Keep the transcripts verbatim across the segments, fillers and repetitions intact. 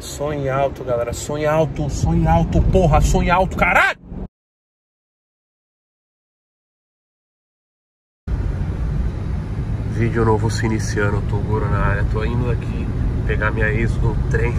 Sonhe alto, galera. Sonhe alto, sonhe alto, porra. Sonhe alto, caralho! Vídeo novo se iniciando. Toguro na área. Tô indo aqui pegar minha ex no trem.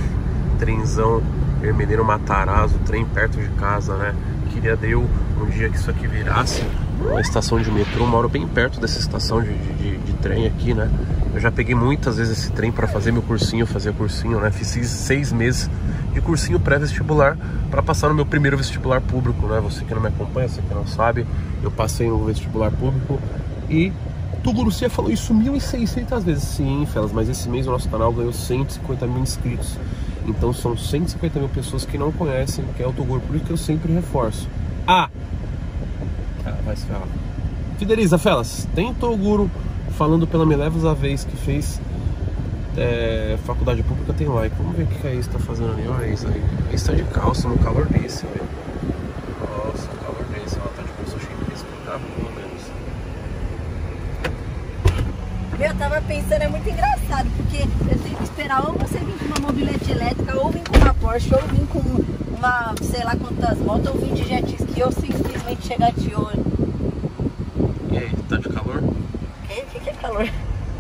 Trenzão Hermeneiro Matarazzo. Trem perto de casa, né? Queria deu um dia que isso aqui virasse uma estação de metrô. Moro bem perto dessa estação de, de, de trem aqui, né? Eu já peguei muitas vezes esse trem para fazer meu cursinho, fazer cursinho, né? Fiz seis meses de cursinho pré-vestibular para passar no meu primeiro vestibular público, né? Você que não me acompanha, você que não sabe, eu passei no vestibular público e Toguro Cia falou isso mil e seiscentas vezes. Sim, Felas, mas esse mês o nosso canal ganhou cento e cinquenta mil inscritos. Então são cento e cinquenta mil pessoas que não conhecem que é o Toguro, por isso que eu sempre reforço. Ah! Cara, vai se falar. Fideliza, Felas, tem Toguro falando pela milésima da vez que fez é, faculdade pública tem like. Vamos ver o que a Isa tá fazendo ali. Olha a Isa aí. A Isa tá de calça no calor desse, velho. Nossa, o calor desse. Ela tá de calça cheia de risco, tá? Pelo menos. Meu, eu tava pensando, é muito engraçado, porque eu tenho que esperar ou você vir com uma mobilete elétrica, ou vir com uma Porsche, ou vir com uma, sei lá quantas motos, ou vir de jet ski, ou simplesmente chegar de olho. E aí, tá de calor? Calor.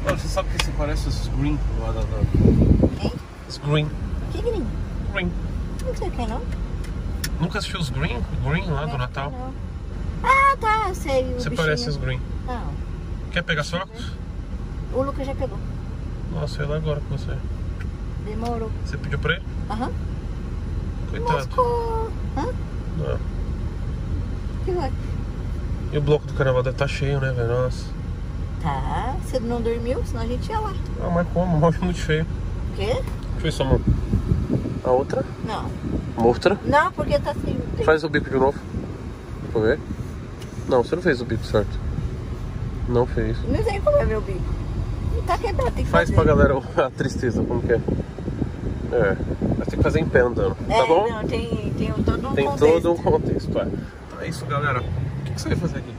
Mano, você sabe que você parece os green lá da... Quem? Os green. Que green? Green. Não sei o que é, não. Nunca assistiu os green? Green lá não, do Natal? Não. Ah, tá, eu sei. O você bichinho. Parece os green. Não. Quer pegar seu óculos? O Lucas já pegou. Nossa, eu ia lá agora com você. Demorou. Você pediu pra ele? Aham. Uh-huh. Coitado. Moscou. Hã? Não. Que foi? E o bloco do carnaval deve estar cheio, né, velho? Nossa. Tá, você não dormiu, senão a gente ia lá. Ah, mas como? O móvel é muito feio. O quê? Deixa eu ver só uma... a outra? Não. Uma outra? Não, porque tá sem... Faz o bico de novo. Deixa eu ver. Não, você não fez o bico certo. Não fez. Não sei como é meu bico. Não tá quebrado, tem que faz fazer. Faz pra galera a tristeza, como que é? É, mas tem que fazer em pé andando, é, tá bom? Não, tem, tem todo um tem contexto. Tem todo um contexto, é. Então é isso, galera. O que, que você vai fazer aqui?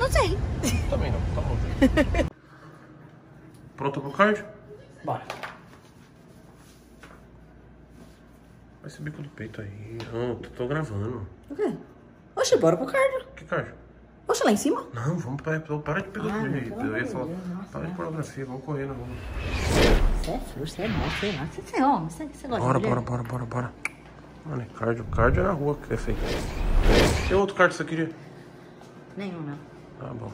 Não sei. Também não, tá bom. Pronto pro card? Bora. Olha esse bico do peito aí. Não, tô, tô gravando. O quê? Oxe, bora pro card. Que card? Oxe, lá em cima? Não, vamos parar para de pegar ah, o aí. Eu ia falar, para de pornografia, vamos correndo. Vamos. Você é flor, você é mal, sei lá. Você é homem, você, você gosta bora, de bora, bora, bora, bora. Mano, é card, o card é na rua que é feito. Tem outro card que você queria? Nenhum, não. Tá bom.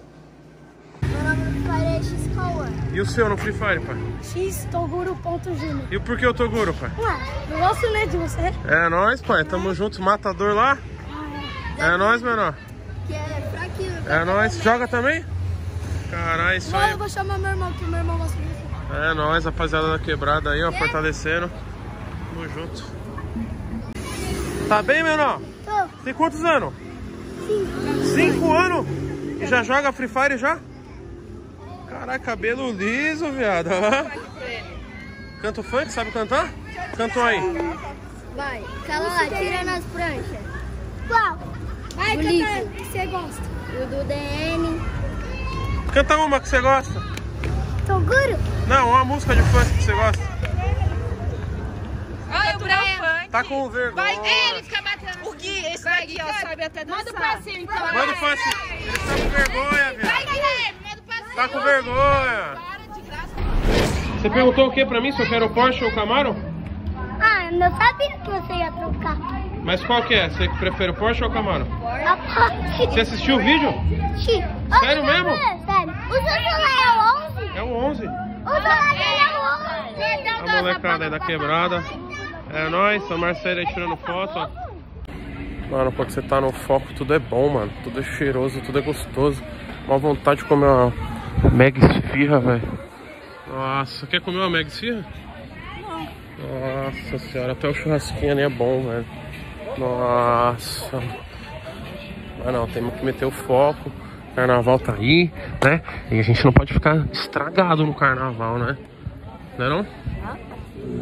Meu nome do Free Fire é X K um. E o seu no Free Fire, pai? X Toguro ponto Júnior. E por que o Toguro, pai? Ué, não gosto nem de você. É nóis, pai. Tamo juntos. Matador lá. Ah, é é nóis, menor. Que é fraquinho. É nóis. Joga também? Caralho, isso aí. Eu vou chamar meu irmão, que meu irmão gosta de jogar. É nóis, rapaziada da quebrada aí, ó. É. Fortalecendo. Tamo junto. Tá bem, menor? Tô. Tem quantos anos? Cinco. Cinco anos? E já joga Free Fire já? Caraca, cabelo liso, viado. Canta o funk, sabe cantar? Cantou aí. Vai, cala lá, tira nas pranchas. Qual? Vai, canta que você gosta. O do D N. Canta uma que você gosta. Toguro? Não, uma música de funk que você gosta. Olha o Brian. Tá com vergonha. Vai ele fica matando. O Gui, esse daqui, ó, sabe até dançar. Manda o passinho, então. Manda o passinho. Ele tá com vergonha, velho. Vai, Guilherme, manda o passinho. Tá com vergonha. Você perguntou o que pra mim? Se eu quero o Porsche ou o Camaro? Ah, eu não sabia que você ia trocar. Mas qual que é? Você prefere o Porsche ou o Camaro? A Porsche. Você assistiu o vídeo? Sim. Sério mesmo? Sério. O seu celular é o onze? É o onze. O celular dele é o onze. A molecada aí da quebrada. É nóis, a Marcela aí tirando foto, ó. Mano, quando você tá no foco, tudo é bom, mano. Tudo é cheiroso, tudo é gostoso. Uma vontade de comer uma mega esfirra, velho. Nossa, quer comer uma mega esfirra? Não. Nossa senhora, até o churrasquinho ali é bom, velho. Nossa. Mas não, temos que meter o foco. O carnaval tá aí, né? E a gente não pode ficar estragado no carnaval, né? Não é não?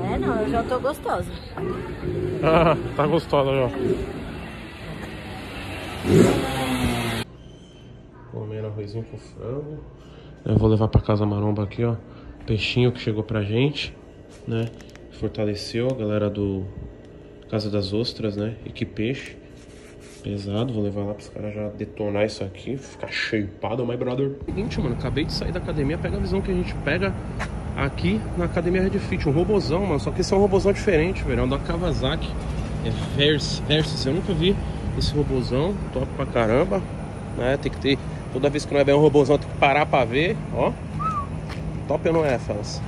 É não, eu já tô gostosa. Ah, tá gostosa já. arrozinho com frango. Eu vou levar pra casa a maromba aqui, ó. Peixinho que chegou pra gente, né? Fortaleceu a galera do Casa das Ostras, né? E que peixe pesado, vou levar lá para os caras já detonar isso aqui, ficar shapeado. Mas, brother, é o seguinte, mano, acabei de sair da academia, pega a visão que a gente pega aqui na academia Red Fit, um robozão, mano, só que esse é um robozão diferente, velho, é um da Kawasaki, é Versus, Versus, eu nunca vi esse robozão, top pra caramba, né, tem que ter, toda vez que não é bem um robozão, tem que parar pra ver, ó, top ou não é, fellas?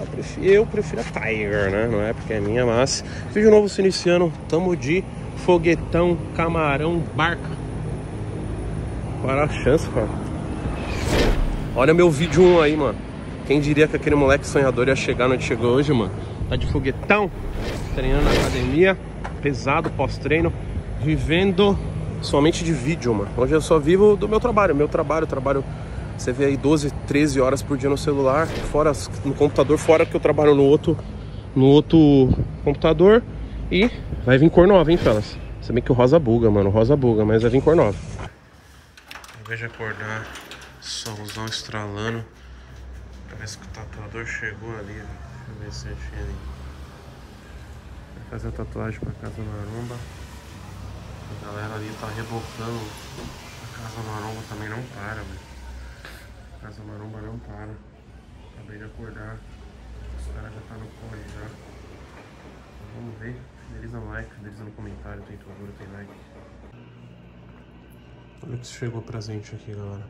Eu prefiro, eu prefiro a Tiger, né, não é porque é minha, mas, vídeo novo se iniciando, tamo de foguetão, camarão, barca. Qual era a chance, cara? Olha meu vídeo um aí, mano. Quem diria que aquele moleque sonhador ia chegar onde chegou hoje, mano. Tá de foguetão, treinando na academia, pesado, pós-treino, vivendo somente de vídeo, mano. Hoje eu só vivo do meu trabalho, meu trabalho, trabalho... Você vê aí doze, treze horas por dia no celular, fora no computador, fora que eu trabalho no outro, no outro computador. E vai vir cor nova, hein, fellas? Se bem que o rosa buga, mano. O rosa buga, mas vai vir cor nova. Eu vejo acordar, solzão estralando. Parece que o tatuador chegou ali, né? Deixa eu ver se eu achei ali. Vai fazer a tatuagem pra Casa Maromba. A galera ali tá rebocando. A Casa Maromba também não para, velho. A Casa Maromba não para. Acabei de acordar. Os caras já tá no corre, já. Vamos ver. Fideliza no like, fideliza no comentário, tem tortura, tem like. Olha o que chegou pra gente aqui, galera.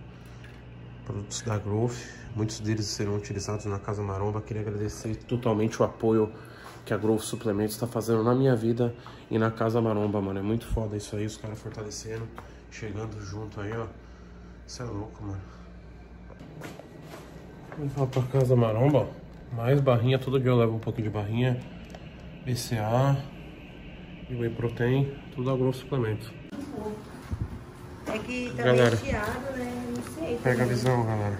Produtos da Growth, muitos deles serão utilizados na Casa Maromba. Queria agradecer totalmente o apoio que a Growth Suplementos está fazendo na minha vida e na Casa Maromba, mano. É muito foda isso aí, os caras fortalecendo, chegando junto aí, ó. Isso é louco, mano. Vamos lá pra Casa Maromba, ó. Mais barrinha, todo dia eu levo um pouquinho de barrinha. B C A e whey protein, tudo a Growth Suplementos. É que tá galera, recheado, né? Não sei. Pega também a visão, galera.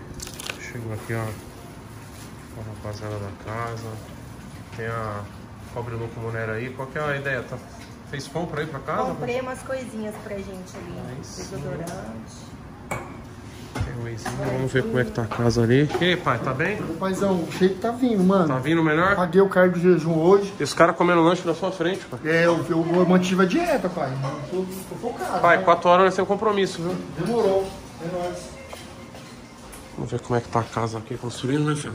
Chegou aqui, ó. A rapaziada da casa. Tem a Cobre Louco Mulher aí. Qual que é a ideia? Tá... Fez compra aí pra casa? Comprei umas coisinhas pra gente ali. Desodorante. Vamos ver como é que tá a casa ali. E aí, pai, tá bem? Paizão, o jeito tá vindo, mano. Tá vindo melhor? Paguei o cargo de jejum hoje. E os caras comendo lanche na sua frente, pai. É, eu, eu, eu mantive a dieta, pai. Tô, tô focado. Pai, né? quatro horas vai ser um compromisso, viu? Demorou. É nóis. Vamos ver como é que tá a casa aqui construindo, né, filho?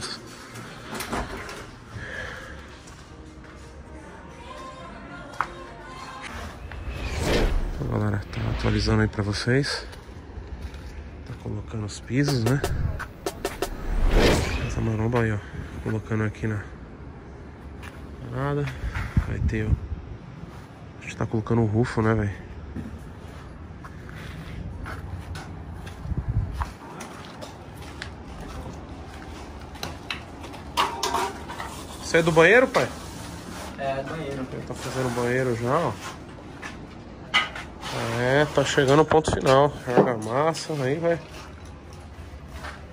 Então, galera, tá atualizando aí pra vocês. Colocando os pisos, né? Essa maromba aí, ó. Colocando aqui na parada. Vai ter, ó. A gente tá colocando o rufo, né, velho? Você é do banheiro, pai? É, do banheiro. Ele tá fazendo o banheiro já, ó. É, tá chegando o ponto final. Joga a massa, aí vai.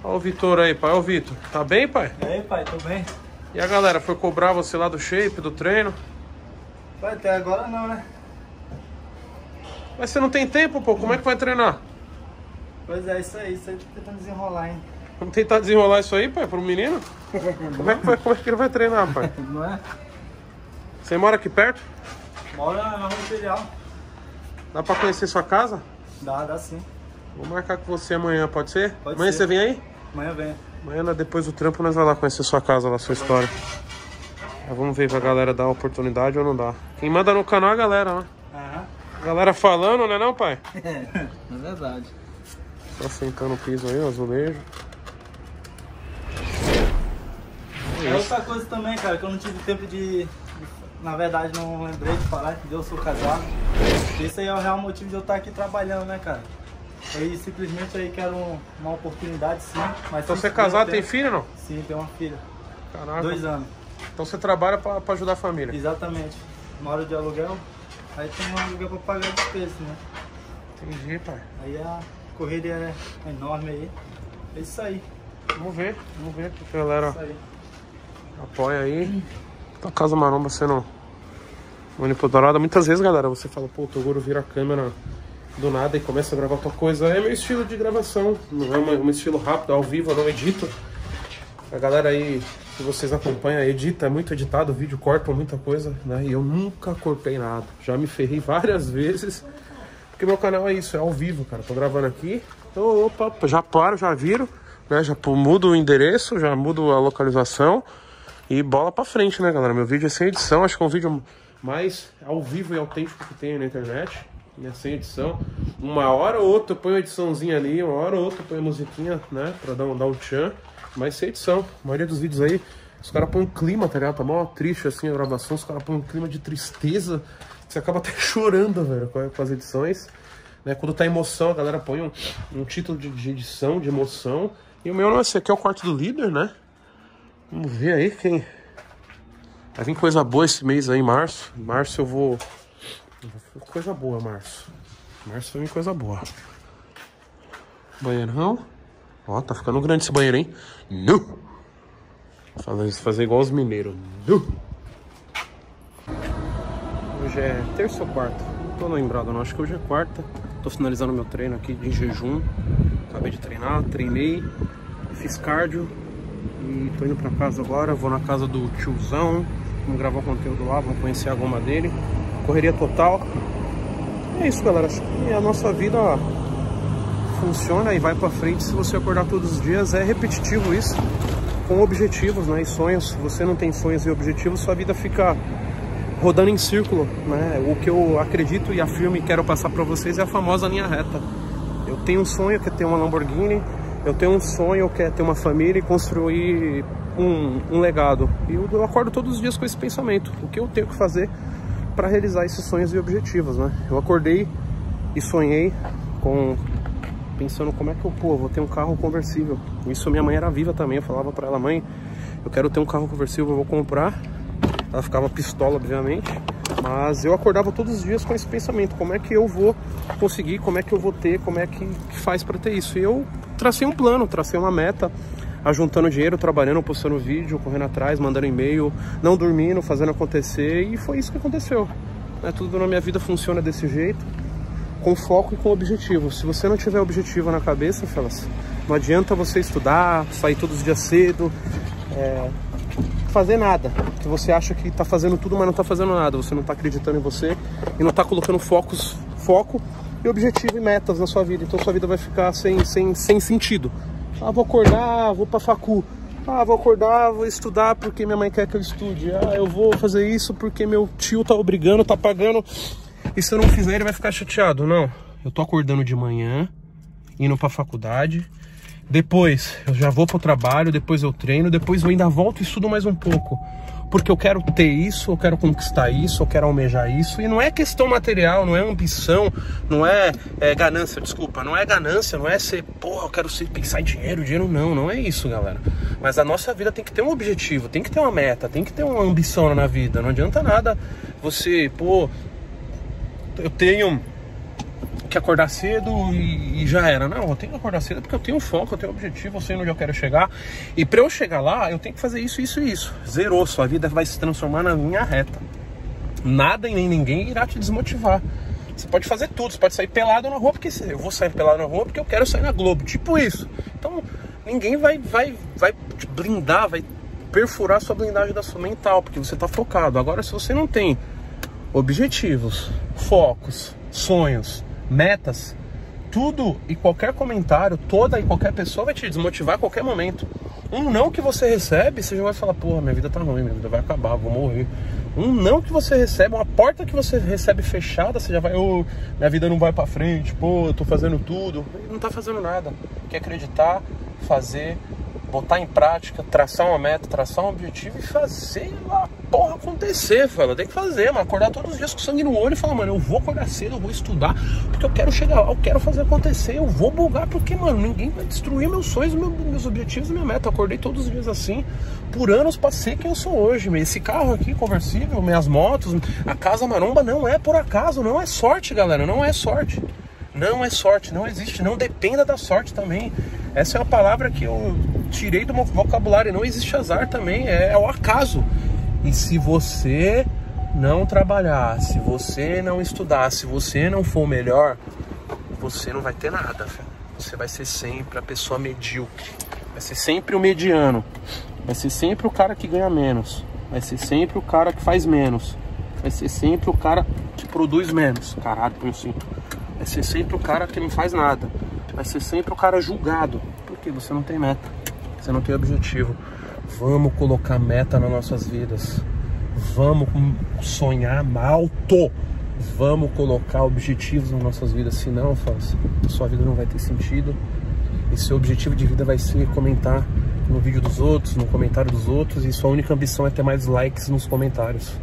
Olha o Vitor aí, pai. Olha o Vitor. Tá bem, pai? E aí, pai, tô bem. E a galera, foi cobrar você lá do shape, do treino? Vai, até agora não, né? Mas você não tem tempo, pô. Como é que vai treinar? Pois é, isso aí. Isso aí tô tentando desenrolar, hein? Vamos tentar desenrolar isso aí, pai, pro menino? Como é que vai, como é que ele vai treinar, pai? Não é? Você mora aqui perto? Mora na Rua Imperial. Dá pra conhecer sua casa? Dá, dá sim. Vou marcar com você amanhã, pode ser? Pode amanhã ser. Você vem aí? Amanhã vem. Amanhã, depois do trampo, nós vamos lá conhecer sua casa, lá, sua história. Aí vamos ver se a galera dá a oportunidade ou não dá. Quem manda no canal é a galera, né? Aham. Galera falando, né não, pai? É, é verdade. Tá sentando o piso aí, o azulejo. É, é outra coisa também, cara, que eu não tive tempo de... Na verdade, não lembrei de falar que eu sou casado. Esse aí é o real motivo de eu estar aqui trabalhando, né, cara? Eu simplesmente aí quero um, uma oportunidade, sim. Mas então você é casado, tem filho ou não? Sim, tem uma filha. Caraca. Dois anos. Então você trabalha pra, pra ajudar a família? Exatamente. Moro de aluguel, aí tem um aluguel pra pagar despesas, né? Entendi, pai. Aí a corrida é enorme aí. É isso aí. Vamos ver, vamos ver. Porque a galera é isso aí. Apoia aí. Hum. A Casa Maromba sendo manipulada. Muitas vezes, galera, você fala, pô, o Toguro vira a câmera do nada e começa a gravar outra coisa. É meu estilo de gravação, não é uma, um estilo rápido, ao vivo, eu não edito. A galera aí que vocês acompanham edita, é muito editado, o vídeo corta muita coisa, né? E eu nunca cortei nada, já me ferrei várias vezes, porque meu canal é isso, é ao vivo, cara. Tô gravando aqui, tô, opa, já paro, já viro, né? Já mudo o endereço, já mudo a localização e bola pra frente, né, galera? Meu vídeo é sem edição, acho que é um vídeo mais ao vivo e autêntico que tem na internet, né? Sem edição. Uma hora ou outra eu ponho ediçãozinha ali, uma hora ou outra eu ponho musiquinha, né? Pra dar um, dar um tchan, mas sem edição. A maioria dos vídeos aí, os caras põem um clima, tá ligado? Tá mó triste assim a gravação, os caras põem um clima de tristeza, você acaba até chorando, velho, com as edições, né? Quando tá emoção, a galera põe um, um título de, de edição, de emoção. E o meu não é esse aqui, é o quarto do líder, né? Vamos ver aí quem... Vai vir coisa boa esse mês aí, março. Em março eu vou... Coisa boa, março. Março vai vir coisa boa. Banheirão. Ó, tá ficando grande esse banheiro, hein? Nu! Fazer, fazer igual os mineiros. Nu! Hoje é terça ou quarta? Não tô lembrado, não. Acho que hoje é quarta. Tô finalizando meu treino aqui de jejum. Acabei de treinar, treinei. Fiz cardio. E tô indo pra casa agora, vou na casa do tiozão, vamos gravar o conteúdo lá, vamos conhecer a goma dele. Correria total. É isso, galera, acho que a nossa vida funciona e vai pra frente se você acordar todos os dias. É repetitivo isso, com objetivos, né, e sonhos. Se você não tem sonhos e objetivos, sua vida fica rodando em círculo, né. O que eu acredito e afirmo e quero passar pra vocês é a famosa linha reta. Eu tenho um sonho que é ter uma Lamborghini. Eu tenho um sonho que é ter uma família e construir um, um legado. E eu, eu acordo todos os dias com esse pensamento. O que eu tenho que fazer para realizar esses sonhos e objetivos, né? Eu acordei e sonhei com... Pensando como é que eu, pô, vou ter um carro conversível. Isso minha mãe era viva também. Eu falava para ela, mãe, eu quero ter um carro conversível, eu vou comprar. Ela ficava pistola, obviamente. Mas eu acordava todos os dias com esse pensamento. Como é que eu vou conseguir? Como é que eu vou ter? Como é que, que faz para ter isso? E eu... Tracei um plano, tracei uma meta, ajuntando dinheiro, trabalhando, postando vídeo, correndo atrás, mandando e-mail, não dormindo, fazendo acontecer, e foi isso que aconteceu. É, tudo na minha vida funciona desse jeito, com foco e com objetivo. Se você não tiver objetivo na cabeça, fellas, não adianta você estudar, sair todos os dias cedo, é, fazer nada, que você acha que está fazendo tudo, mas não está fazendo nada, você não está acreditando em você e não está colocando focos, foco, e objetivo e metas na sua vida. Então sua vida vai ficar sem, sem, sem sentido. Ah, vou acordar, vou pra facu. Ah, vou acordar, vou estudar porque minha mãe quer que eu estude. Ah, eu vou fazer isso porque meu tio tá obrigando, tá pagando. E se eu não fizer, ele vai ficar chateado. Não, eu tô acordando de manhã, indo pra faculdade. Depois eu já vou pro trabalho, depois eu treino, depois eu ainda volto e estudo mais um pouco. Porque eu quero ter isso, eu quero conquistar isso, eu quero almejar isso. E não é questão material, não é ambição, não é, é ganância, desculpa. Não é ganância, não é ser, porra, eu quero ser, pensar em dinheiro, dinheiro não, não é isso, galera. Mas a nossa vida tem que ter um objetivo, tem que ter uma meta, tem que ter uma ambição na vida. Não adianta nada você, pô, eu tenho que acordar cedo e, e já era. Não, eu tenho que acordar cedo porque eu tenho um foco, eu tenho um objetivo, eu sei onde eu quero chegar. E pra eu chegar lá, eu tenho que fazer isso, isso e isso. Zerou, sua vida vai se transformar na linha reta. Nada e nem ninguém irá te desmotivar. Você pode fazer tudo, você pode sair pelado na rua, porque eu vou sair pelado na rua porque eu quero sair na Globo, tipo isso. Então, ninguém vai, vai, vai te blindar, vai perfurar a sua blindagem da sua mental, porque você tá focado. Agora, se você não tem objetivos, focos, sonhos, metas, tudo e qualquer comentário, toda e qualquer pessoa vai te desmotivar a qualquer momento. Um não que você recebe, você já vai falar, porra, minha vida tá ruim, minha vida vai acabar, vou morrer. Um não que você recebe, uma porta que você recebe fechada, você já vai, oh, minha vida não vai pra frente, pô, eu tô fazendo tudo. Não tá fazendo nada. Quer acreditar, fazer, botar em prática, traçar uma meta, traçar um objetivo e fazer a porra acontecer, fala. Tem que fazer, mano. Acordar todos os dias com sangue no olho e falar, mano, eu vou acordar cedo, eu vou estudar, porque eu quero chegar lá, eu quero fazer acontecer, eu vou bugar, porque, mano, ninguém vai destruir meus sonhos, meus objetivos e minha meta. Eu acordei todos os dias assim, por anos, pra ser quem eu sou hoje. Esse carro aqui, conversível, minhas motos, a casa maromba, não é por acaso, não é sorte, galera, não é sorte. Não é sorte, não existe, não dependa da sorte também. Essa é uma palavra que eu tirei do meu vocabulário, não existe azar também, é o acaso. E se você não trabalhar, se você não estudar, se você não for melhor, você não vai ter nada, filho. Você vai ser sempre a pessoa medíocre, vai ser sempre o mediano, vai ser sempre o cara que ganha menos, vai ser sempre o cara que faz menos, vai ser sempre o cara que produz menos, caralho, por assim, vai ser sempre o cara que não faz nada, vai ser sempre o cara julgado, porque você não tem meta, você não tem objetivo. Vamos colocar meta nas nossas vidas, vamos sonhar malto, vamos colocar objetivos nas nossas vidas, senão, faz, sua vida não vai ter sentido, e seu objetivo de vida vai ser comentar no vídeo dos outros, no comentário dos outros, e sua única ambição é ter mais likes nos comentários.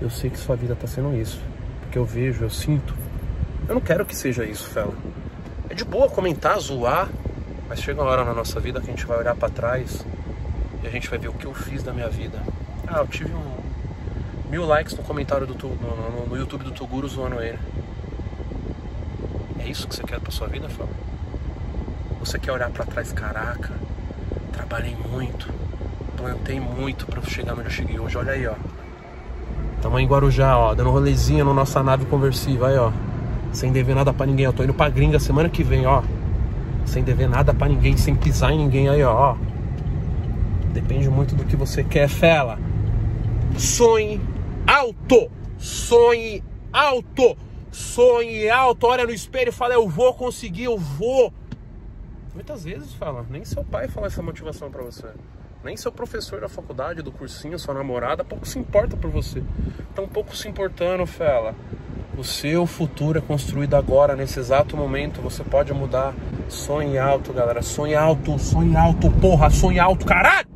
Eu sei que sua vida tá sendo isso, porque eu vejo, eu sinto. Eu não quero que seja isso, fela. É de boa comentar, zoar, mas chega uma hora na nossa vida que a gente vai olhar pra trás e a gente vai ver o que eu fiz da minha vida. Ah, eu tive um mil likes no comentário do no, no, no YouTube do Toguro zoando ele. É isso que você quer pra sua vida, fala? Você quer olhar pra trás, caraca, trabalhei muito, plantei muito pra chegar onde eu cheguei hoje, olha aí, ó. Tamo em Guarujá, ó, dando rolezinha na nossa nave conversível, aí, ó. Sem dever nada pra ninguém, eu tô indo pra gringa semana que vem, ó. Sem dever nada pra ninguém, sem pisar em ninguém, aí, ó. Depende muito do que você quer, fela. Sonhe alto, sonhe alto, sonhe alto, olha no espelho e fala, eu vou conseguir, eu vou. Muitas vezes, fala, nem seu pai fala essa motivação pra você, nem seu professor da faculdade, do cursinho, sua namorada, pouco se importa por você. Tão pouco se importando, fela. O seu futuro é construído agora, nesse exato momento, você pode mudar. Sonhe alto, galera, sonhe alto, sonhe alto, porra, sonhe alto, caralho!